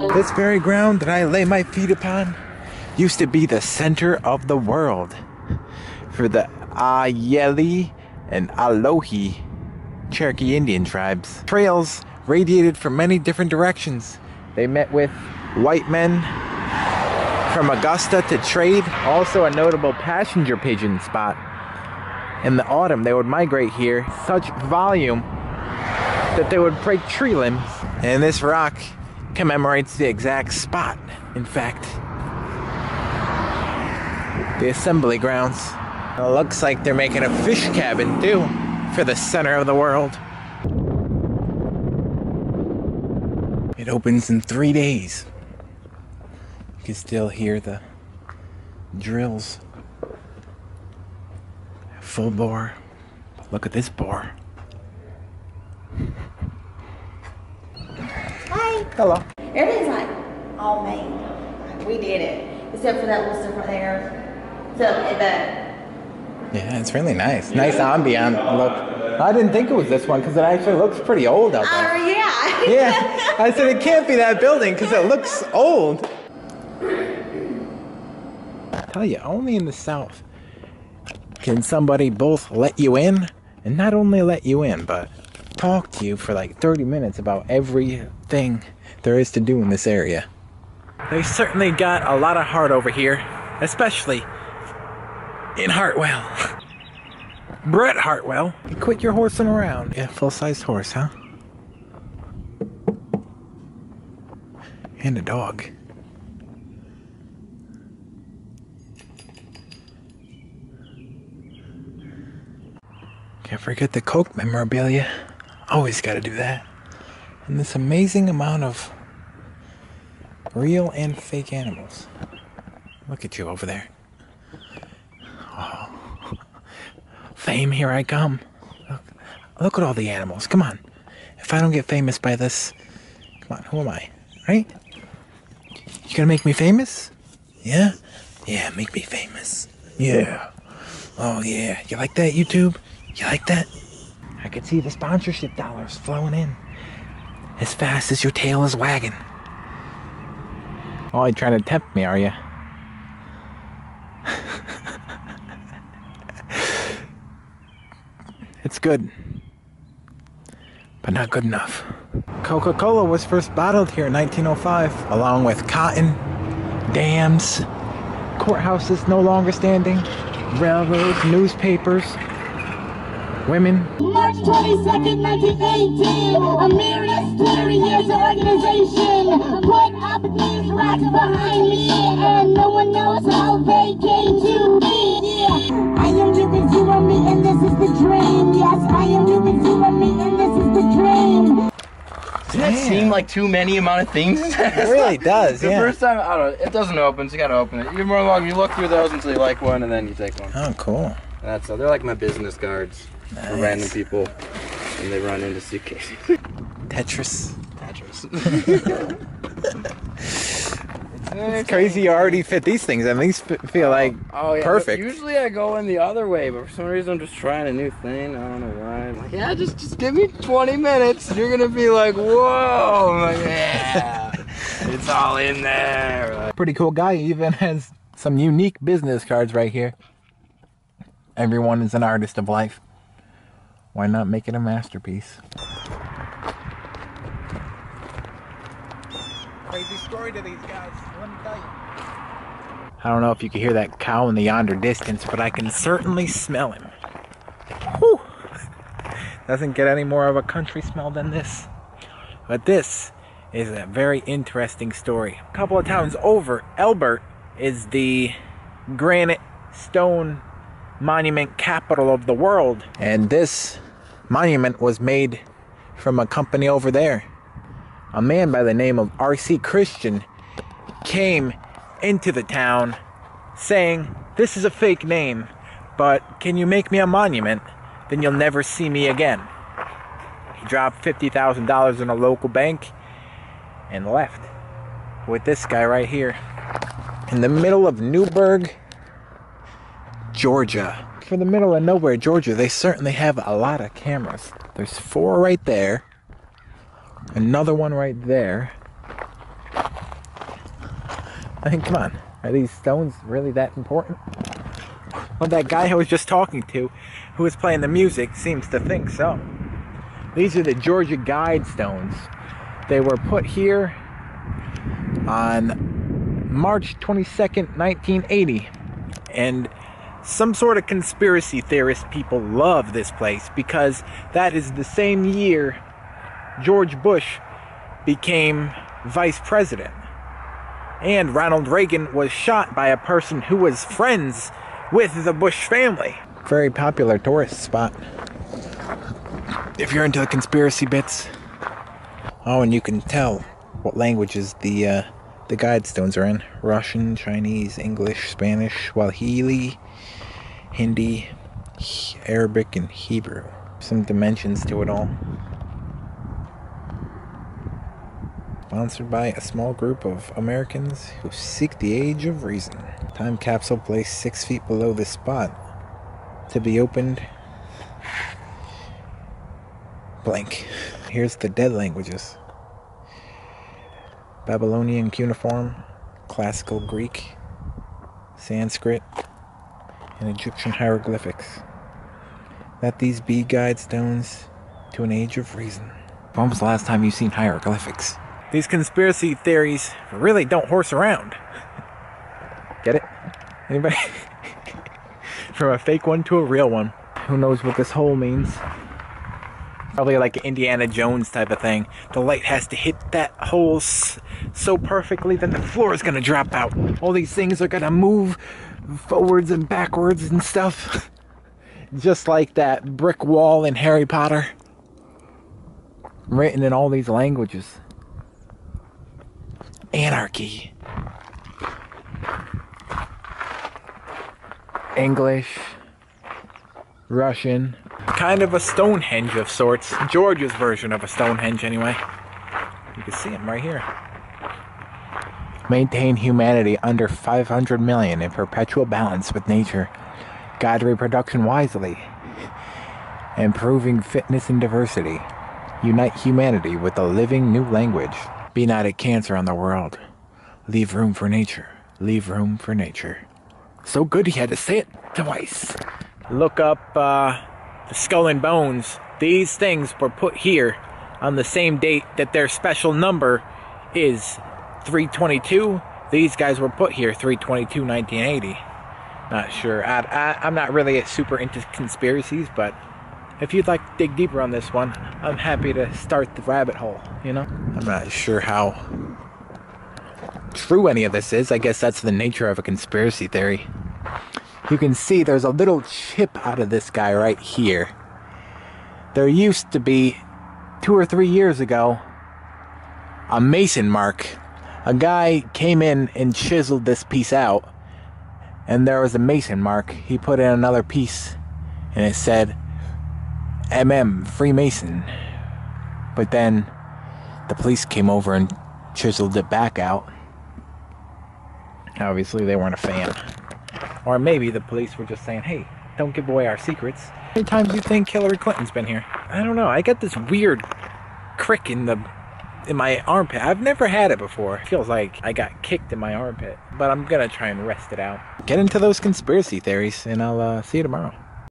This very ground that I lay my feet upon used to be the center of the world for the Ayeli and Alohi Cherokee Indian tribes. Trails radiated from many different directions. They met with white men from Augusta to trade. Also a notable passenger pigeon spot. In the autumn they would migrate here such volume that they would break tree limbs. And this rock commemorates the exact spot. In fact, the assembly grounds. It looks like they're making a fish cabin too for the center of the world. It opens in 3 days. You can still hear the drills. Full bore. But look at this bore. Hi. Hello. Everything's like all made. We did it. Except for that little stuff right there. So, but yeah, it's really nice. Nice ambient look. I didn't think it was this one because it actually looks pretty old out there. Yeah, I said it can't be that building because it looks old. I tell you, only in the South can somebody both let you in and not only let you in, but talk to you for like 30 minutes about everything there is to do in this area. They certainly got a lot of heart over here, especially in Hartwell. Brett Hartwell. You quit your horsing around. Yeah, full-sized horse, huh? And a dog. Can't forget the Coke memorabilia. Always gotta do that. And this amazing amount of real and fake animals. Look at you over there. Oh. Fame, here I come. Look at all the animals. Come on. If I don't get famous by this, come on, who am I? Right? You gonna make me famous? Yeah? Yeah, make me famous. Yeah. Oh yeah. You like that, YouTube? You like that? I could see the sponsorship dollars flowing in as fast as your tail is wagging. Oh, you're trying to tempt me, are you? It's good. But not good enough. Coca-Cola was first bottled here in 1905, along with cotton, dams, courthouses no longer standing, railroads, newspapers, women. March 22nd, 1918, America's 30 years of organization. Put up these rocks behind me, and no one knows how they came to be. Yeah. I am you with you and me, and this is the dream. Yes, I am you with you and me, and this is the dream. Doesn't that seem like too many amount of things? It really does, yeah. The first time, I don't know, it doesn't open, so you gotta open it. You're more along, you look through those until you like one, and then you take one. Oh, cool. That's so. They're like my business cards for random people, and they run into suitcases. Tetris. Tetris. It's crazy you already fit these things, and these feel like perfect. Usually I go in the other way, but for some reason I'm just trying a new thing, I don't know why. I'm like, yeah, just give me 20 minutes, and you're gonna be like, whoa, I'm like, yeah, it's all in there. Like, pretty cool guy, he even has some unique business cards right here. Everyone is an artist of life. Why not make it a masterpiece? Crazy story to these guys, let me tell you. I don't know if you can hear that cow in the yonder distance, but I can certainly smell him. Whew. Doesn't get any more of a country smell than this. But this is a very interesting story. A couple of towns over, Elbert is the granite stone monument capital of the world. And this monument was made from a company over there. A man by the name of R.C. Christian came into the town saying, "This is a fake name, but can you make me a monument? Then you'll never see me again." He dropped $50,000 in a local bank and left with this guy right here in the middle of Newburgh, Georgia. for the middle of nowhere, Georgia, they certainly have a lot of cameras. There's 4 right there. Another one right there. I mean, come on. Are these stones really that important? Well, that guy I was just talking to, who was playing the music, seems to think so. These are the Georgia Guidestones. They were put here on March 22nd, 1980. And some sort of conspiracy theorist people love this place because that is the same year George Bush became vice president. And Ronald Reagan was shot by a person who was friends with the Bush family. Very popular tourist spot if you're into the conspiracy bits. Oh, and you can tell what languages the Guidestones are in. Russian, Chinese, English, Spanish, Swahili, Hindi, Arabic, and Hebrew. Some dimensions to it all. Sponsored by a small group of Americans who seek the age of reason. Time capsule placed 6 feet below this spot. To be opened... blank. Here's the dead languages. Babylonian cuneiform, Classical Greek, Sanskrit, and Egyptian hieroglyphics. Let these be Guidestones to an age of reason. When was the last time you've seen hieroglyphics? These conspiracy theories really don't horse around. Get it? Anybody? From a fake one to a real one. Who knows what this hole means? Probably like an Indiana Jones type of thing. The light has to hit that hole so perfectly that the floor is going to drop out. All these things are going to move forwards and backwards and stuff. Just like that brick wall in Harry Potter. Written in all these languages. Anarchy. English. Russian. Kind of a Stonehenge of sorts. Georgia's version of a Stonehenge, anyway. You can see him right here. Maintain humanity under 500 million in perpetual balance with nature. Guide reproduction wisely. Improving fitness and diversity. Unite humanity with a living new language. Be not a cancer on the world. Leave room for nature. Leave room for nature. So good he had to say it twice. Look up the Skull and Bones. These things were put here on the same date that their special number is 322. These guys were put here 3/22/1980. Not sure. I'm not really super into conspiracies, but if you'd like to dig deeper on this one, I'm happy to start the rabbit hole, you know? I'm not sure how true any of this is. I guess that's the nature of a conspiracy theory. You can see there's a little chip out of this guy right here. There used to be, 2 or 3 years ago, a mason mark. A guy came in and chiseled this piece out, and there was a mason mark. He put in another piece, and it said, Freemason. But then the police came over and chiseled it back out. Obviously they weren't a fan. Or maybe the police were just saying, hey, don't give away our secrets. How many times do you think Hillary Clinton's been here? I don't know. I got this weird crick in my armpit. I've never had it before. It feels like I got kicked in my armpit. But I'm gonna try and rest it out. Get into those conspiracy theories, and I'll see you tomorrow.